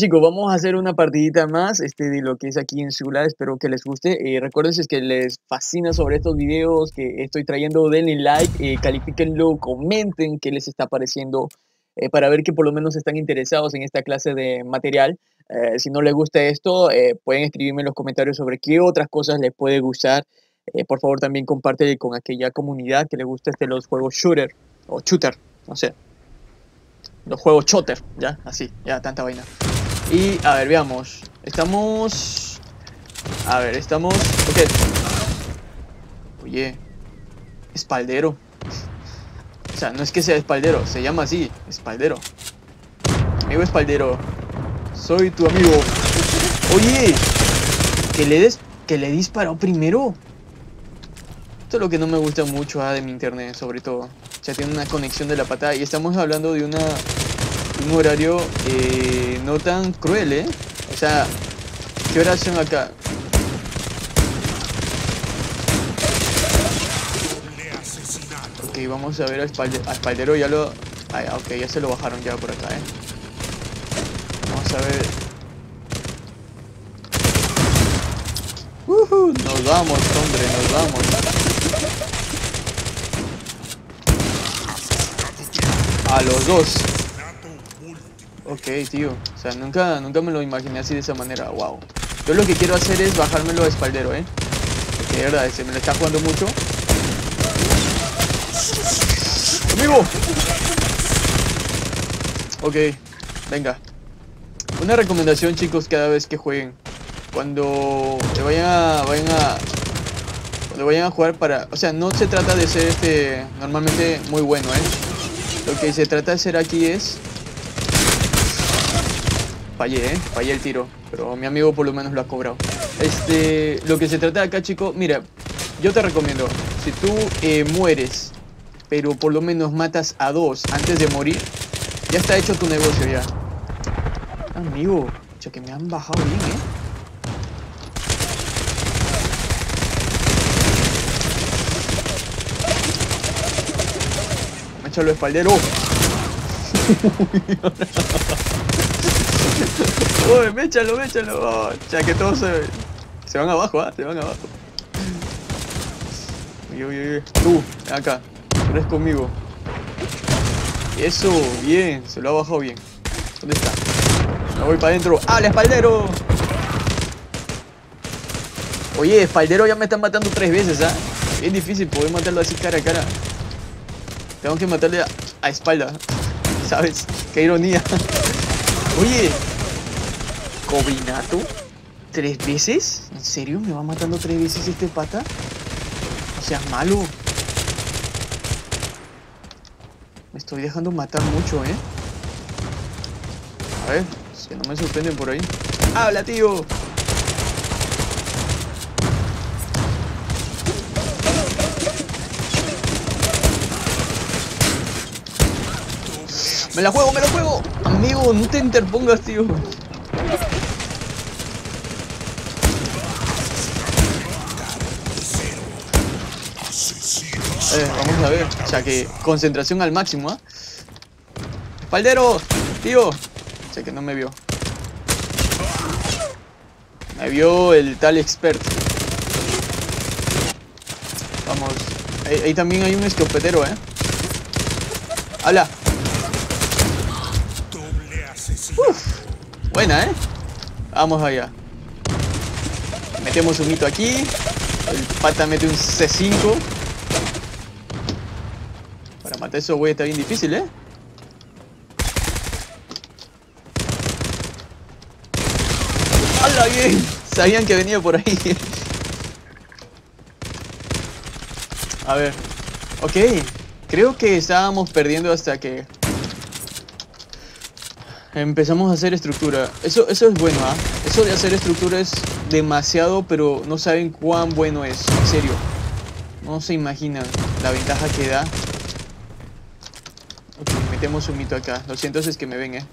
Chicos, vamos a hacer una partidita más de lo que es aquí en Zula, espero que les guste. Recuerden si es que les fascina sobre estos videos que estoy trayendo, denle like, califíquenlo, comenten qué les está pareciendo para ver que por lo menos están interesados en esta clase de material. Si no les gusta esto, pueden escribirme en los comentarios sobre qué otras cosas les puede gustar. Por favor también comparte con aquella comunidad que le gusta los juegos shooter o shooter, no sé. Los juegos shooter, ya, así, ya, tanta vaina. Y, a ver, veamos. Estamos... A ver, estamos... Okay. Oye. Espaldero. O sea, no es que sea espaldero. Se llama así. Espaldero. Amigo espaldero. Soy tu amigo. Oye. Que le disparó primero. Esto es lo que no me gusta mucho de mi internet, sobre todo. O sea, tiene una conexión de la patada. Y estamos hablando de una... un horario no tan cruel, o sea, ¿qué horas son acá? Ok, vamos a ver al espaldero, ya lo... Ah, ok, ya se lo bajaron ya por acá, Vamos a ver... Nos vamos, hombre, nos vamos. A los dos. Ok, tío, o sea, nunca me lo imaginé así de esa manera, wow. Yo lo que quiero hacer es bajármelo a espaldero, porque de verdad, se me lo está jugando mucho. ¡Amigo! Ok, venga. Una recomendación, chicos, cada vez que jueguen. Cuando vayan a jugar para... O sea, no se trata de ser normalmente muy bueno, Lo que se trata de hacer aquí es... Fallé, fallé el tiro, pero mi amigo por lo menos lo ha cobrado. Lo que se trata de acá, chico, mira, yo te recomiendo, si tú mueres, pero por lo menos matas a dos antes de morir, ya está hecho tu negocio ya. Amigo, chico, que me han bajado bien, Me echó el espaldero. Uy, méchalo. Oh, ya que todos se van abajo, se van abajo. Uy. Tú, acá. Eres conmigo. Eso, bien. Se lo ha bajado bien. ¿Dónde está? Me voy para adentro. ¡Al espaldero! Oye, espaldero ya me están matando 3 veces, Bien difícil poder matarlo así cara a cara. Tengo que matarle a espalda. ¿Sabes? Qué ironía. Oye, Cobinato, 3 veces, ¿en serio? ¿Me va matando 3 veces este pata? No seas malo. Me estoy dejando matar mucho, A ver, que no me sorprenden por ahí. ¡Habla, tío! ¡Me la juego! Amigo, no te interpongas, tío. Vamos a ver. O sea que concentración al máximo, ¡Espaldero! Tío. O sea que no me vio. Me vio el tal experto. Vamos. Ahí también hay un escopetero, ¡Hala! Uf, buena, Vamos allá. Metemos un hito aquí. El pata mete un C5. Para matar a esos güeyes está bien difícil, ¡Hala, bien! Sabían que venía por ahí. A ver. Ok. Creo que estábamos perdiendo hasta que... empezamos a hacer estructura. Eso es bueno, Eso de hacer estructura es demasiado, pero no saben cuán bueno es. En serio. No se imaginan la ventaja que da. Ok, metemos un mito acá. Lo siento, es que me ven,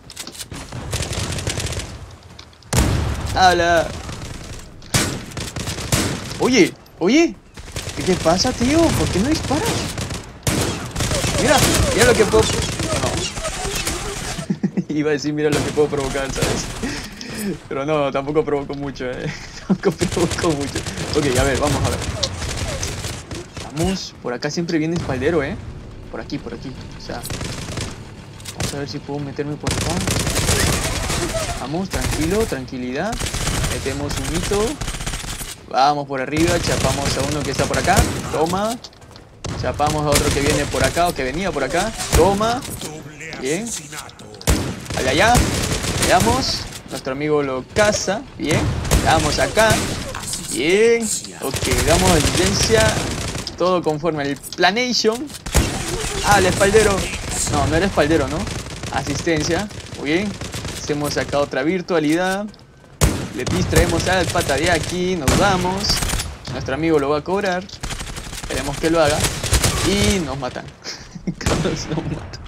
¡Hala! Oye. ¿Qué te pasa, tío? ¿Por qué no disparas? Mira lo que puedo... Iba a decir, mira lo que puedo provocar, ¿sabes? Pero no, tampoco provoco mucho, Ok, a ver, vamos a ver. Vamos, por acá siempre viene espaldero, por aquí, o sea. Vamos a ver si puedo meterme por acá. Vamos, tranquilo, tranquilidad. Metemos un hito. Vamos por arriba, chapamos a uno que está por acá. Toma. Chapamos a otro que viene por acá, o que venía por acá. Toma. Bien. Allá, allá. Le damos. Nuestro amigo lo caza. Bien. Le damos acá. Bien. Ok, damos asistencia. Todo conforme al planation. Ah, el espaldero. No, no era espaldero, ¿no? Asistencia. Muy bien. Hacemos acá otra virtualidad. Le distraemos al pata de aquí. Nos vamos. Nuestro amigo lo va a cobrar. Esperemos que lo haga. Y nos matan. Nos matan.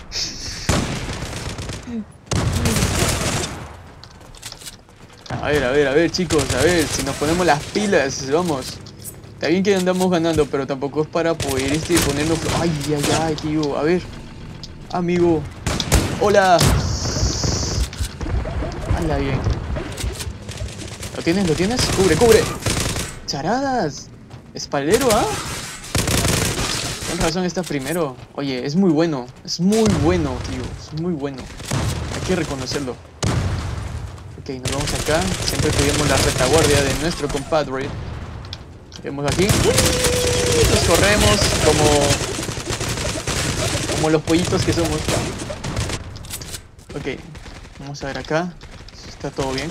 A ver, chicos, si nos ponemos las pilas, vamos. Está bien que andamos ganando, pero tampoco es para poder ponernos... Ay, ay, ay, tío, a ver. Amigo. Hola. Hala bien. ¿Lo tienes? Cubre, cubre. Charadas. Espaldero, ¿ah? Con razón está primero. Oye, es muy bueno. Es muy bueno, tío. Es muy bueno. Hay que reconocerlo. Ok, nos vamos acá. Siempre cuidemos la retaguardia de nuestro compadre. Vemos aquí. Nos corremos como los pollitos que somos. Ok, vamos a ver acá. Está todo bien.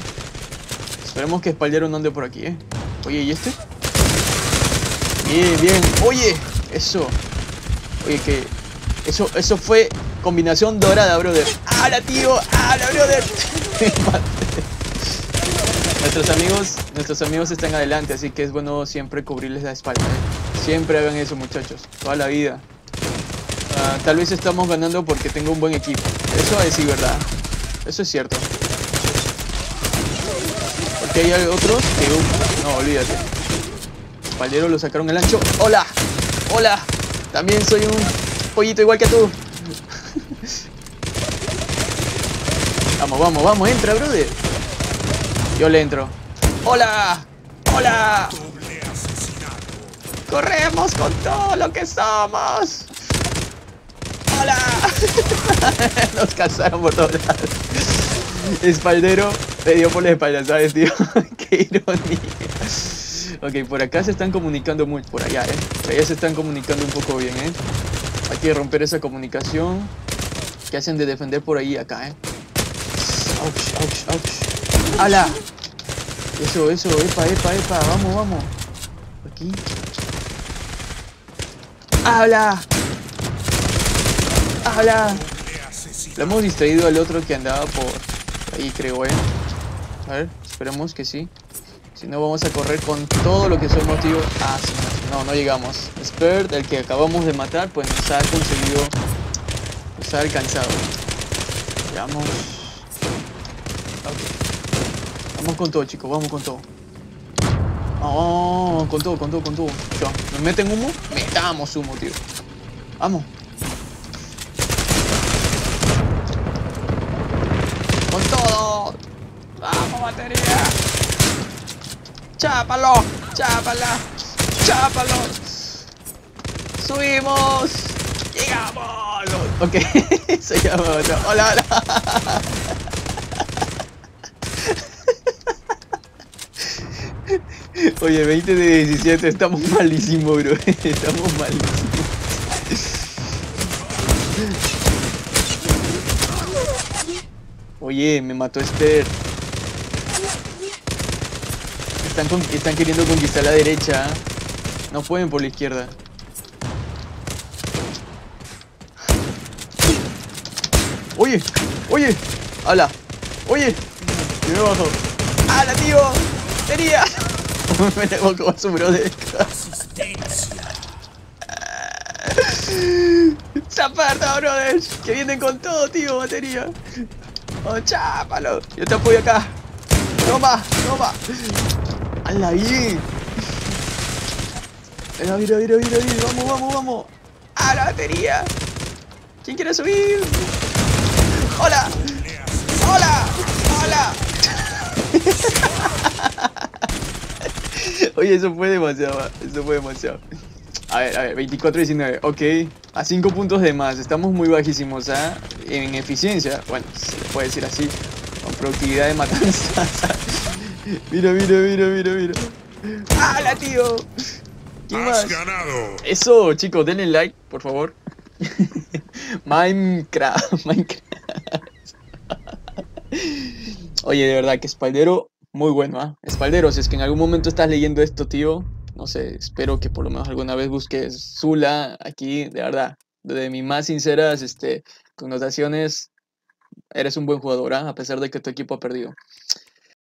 Esperemos que espaldero no ande por aquí, Oye, ¿y este? Bien, bien. Oye, eso. Oye, que... Eso fue combinación dorada, brother. ¡Hala, tío! ¡Hala, brother! Nuestros amigos están adelante, así que es bueno siempre cubrirles la espalda. Siempre hagan eso, muchachos, toda la vida. Tal vez estamos ganando porque tengo un buen equipo. Eso es verdad. Eso es cierto. Porque hay otros que... no, olvídate. Espaldero lo sacaron el ancho. ¡Hola! ¡Hola! También soy un pollito igual que tú. Vamos, vamos, vamos. Entra, brother. Yo le entro. ¡Hola! ¡Hola! ¡Corremos con todo lo que somos! ¡Hola! Nos cazaron por todos lados. Espaldero le dio por la espalda, ¿sabes, tío? ¡Qué ironía! Ok, por acá se están comunicando mucho. Por allá, Por allá se están comunicando un poco bien, Hay que romper esa comunicación que hacen de defender por ahí acá, ¡Auch, auch, auch! ¡Hala! Eso, eso, epa, epa, epa, vamos, vamos. Aquí. ¡Hala! ¡Hala! Lo hemos distraído al otro que andaba por ahí, creo, A ver, esperemos que sí. Si no, vamos a correr con todo lo que somos, tío. Ah, sí, no, no llegamos. Spert, el que acabamos de matar, pues nos ha conseguido... Nos ha alcanzado. Veamos... Ok. Vamos con todo, chicos, vamos con todo. Oh, con todo, con todo, con todo. ¿Nos meten humo? Metamos humo, tío. Vamos. Con todo. Vamos, batería. Chápalo, chápala, chápalo. Subimos. Llegamos. Ok, se llama otro. Hola, hola. Oye, 20 de 17, estamos malísimos, bro. Estamos malísimos. Oye, me mató Esther. Están queriendo conquistar la derecha. No pueden por la izquierda. Oye, oye, hala. Oye, yo me bajo. ¡Hala, tío! ¡Tenía! Me le boco a su brother. Zaparta, brother. Que vienen con todo, tío, batería. Oh, chápalo. Yo te apoyo acá. Toma, toma. ¡Hala, bien! Mira, mira, mira, mira, mira. Vamos, vamos, vamos. ¡A la batería! ¿Quién quiere subir? ¡Hola! ¡Hola! ¡Hola! Oye, eso fue demasiado. Eso fue demasiado. A ver, 24-19. Ok. A 5 puntos de más. Estamos muy bajísimos, ¿ah? En eficiencia. Bueno, se puede decir así. Con productividad de matanza. Mira, mira, mira, mira, mira. ¡Hala, tío! ¿Quién más? Ganado. Eso, chicos, denle like, por favor. Minecraft. Minecraft. Oye, de verdad que Espaldero, muy bueno, ¿ah? Espaldero, si es que en algún momento estás leyendo esto, tío, no sé, espero que por lo menos alguna vez busques Zula aquí, de verdad, de mis más sinceras connotaciones, eres un buen jugador, ¿ah? A pesar de que tu equipo ha perdido.